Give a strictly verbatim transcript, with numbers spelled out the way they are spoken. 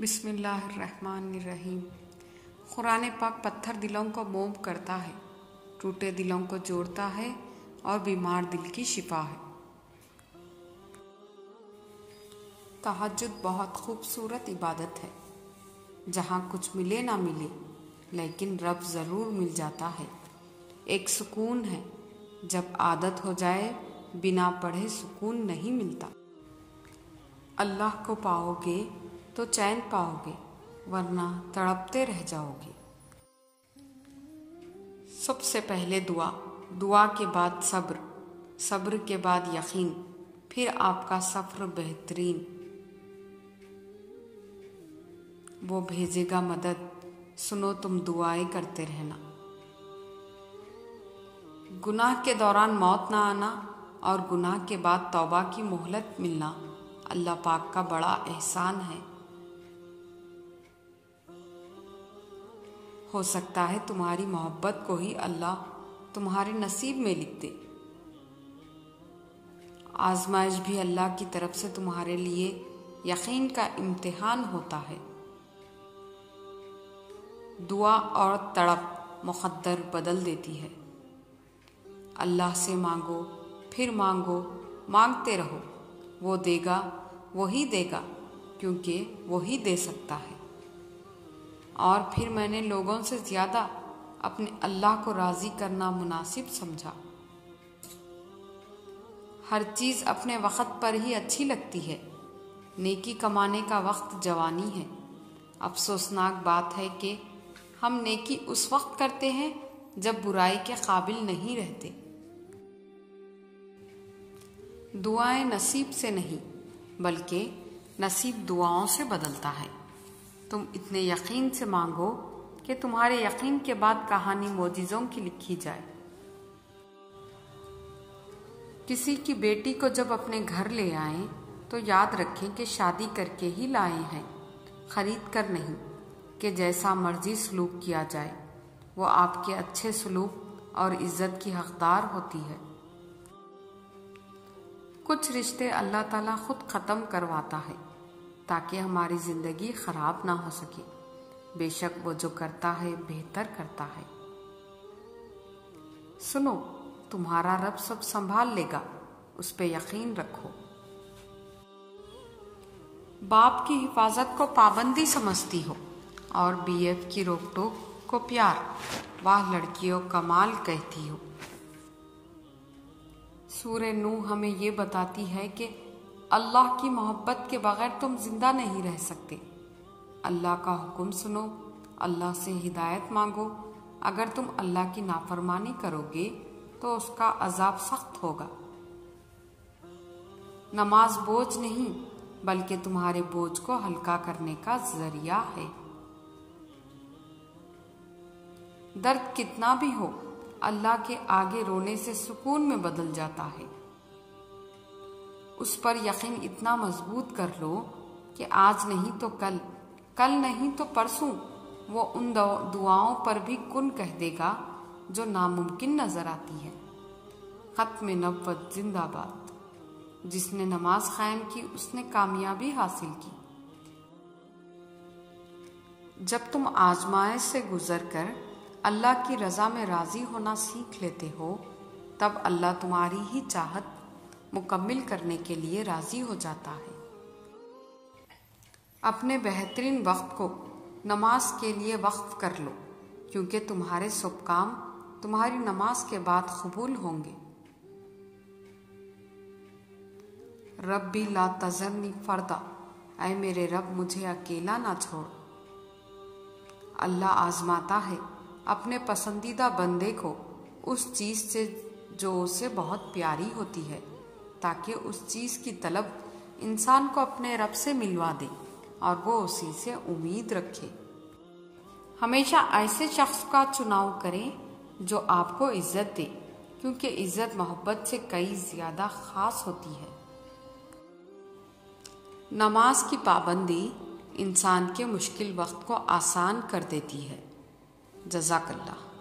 बिस्मिल्लाहिर्रहमानिर्रहीम। कुरान पाक पत्थर दिलों को मोम करता है, टूटे दिलों को जोड़ता है और बीमार दिल की शिफा है। तहज्जुद बहुत खूबसूरत इबादत है, जहाँ कुछ मिले ना मिले लेकिन रब ज़रूर मिल जाता है। एक सुकून है, जब आदत हो जाए बिना पढ़े सुकून नहीं मिलता। अल्लाह को पाओगे तो चैन पाओगे, वरना तड़पते रह जाओगे। सबसे पहले दुआ, दुआ के बाद सब्र, सब्र के बाद यकीन, फिर आपका सफ़र बेहतरीन। वो भेजेगा मदद, सुनो तुम दुआएं करते रहना। गुनाह के दौरान मौत ना आना और गुनाह के बाद तौबा की मोहलत मिलना अल्लाह पाक का बड़ा एहसान है। हो सकता है तुम्हारी मोहब्बत को ही अल्लाह तुम्हारे नसीब में लिख दे। आजमाइश भी अल्लाह की तरफ से तुम्हारे लिए यकीन का इम्तिहान होता है। दुआ और तड़प मुक़द्दर बदल देती है। अल्लाह से मांगो, फिर मांगो, मांगते रहो, वो देगा, वही देगा, क्योंकि वही दे सकता है। और फिर मैंने लोगों से ज़्यादा अपने अल्लाह को राज़ी करना मुनासिब समझा। हर चीज़ अपने वक्त पर ही अच्छी लगती है। नेकी कमाने का वक्त जवानी है। अफसोसनाक बात है कि हम नेकी उस वक्त करते हैं जब बुराई के काबिल नहीं रहते। दुआएं नसीब से नहीं बल्कि नसीब दुआओं से बदलता है। तुम इतने यकीन से मांगो कि तुम्हारे यकीन के बाद कहानी मोजिज़ों की लिखी जाए। किसी की बेटी को जब अपने घर ले आए तो याद रखें कि शादी करके ही लाए हैं, खरीद कर नहीं, कि जैसा मर्जी सलूक किया जाए। वो आपके अच्छे सलूक और इज्जत की हकदार होती है। कुछ रिश्ते अल्लाह ताला खुद ख़त्म करवाता है ताकि हमारी ज़िंदगी ख़राब ना हो सके। बेशक वो जो करता है बेहतर करता है। सुनो, तुम्हारा रब सब संभाल लेगा, उस पे यकीन रखो। बाप की हिफाजत को पाबंदी समझती हो और बीएफ की रोक टोक को प्यार, वाह लड़कियों कमाल कहती हो। सूरह नूह हमें ये बताती है कि अल्लाह की मोहब्बत के बगैर तुम जिंदा नहीं रह सकते। अल्लाह का हुक्म सुनो, अल्लाह से हिदायत मांगो। अगर तुम अल्लाह की नाफरमानी करोगे तो उसका अजाब सख्त होगा। नमाज बोझ नहीं बल्कि तुम्हारे बोझ को हल्का करने का जरिया है। दर्द कितना भी हो, अल्लाह के आगे रोने से सुकून में बदल जाता है। उस पर यकीन इतना मजबूत कर लो कि आज नहीं तो कल, कल नहीं तो परसों वो उन दुआओं पर भी कुन कह देगा जो नामुमकिन नजर आती है। खत्म नबुवत जिंदाबाद। जिसने नमाज कायम की उसने कामयाबी हासिल की। जब तुम आजमाइश से गुजर कर अल्लाह की रज़ा में राज़ी होना सीख लेते हो, तब अल्लाह तुम्हारी ही चाहत मुकम्मिल करने के लिए राज़ी हो जाता है। अपने बेहतरीन वक्त को नमाज के लिए वक्फ कर लो, क्योंकि तुम्हारे सब काम तुम्हारी नमाज के बाद कबूल होंगे। रब्बी ला तज़रनी फ़र्दा, ऐ मेरे रब मुझे अकेला ना छोड़। अल्लाह आज़माता है अपने पसंदीदा बंदे को उस चीज़ से जो उसे बहुत प्यारी होती है, ताकि उस चीज़ की तलब इंसान को अपने रब से मिलवा दे और वो उसी से उम्मीद रखे। हमेशा ऐसे शख्स का चुनाव करें जो आपको इज्जत दे, क्योंकि इज्जत मोहब्बत से कई ज़्यादा ख़ास होती है। नमाज की पाबंदी इंसान के मुश्किल वक्त को आसान कर देती है। जज़ाकल्लाह।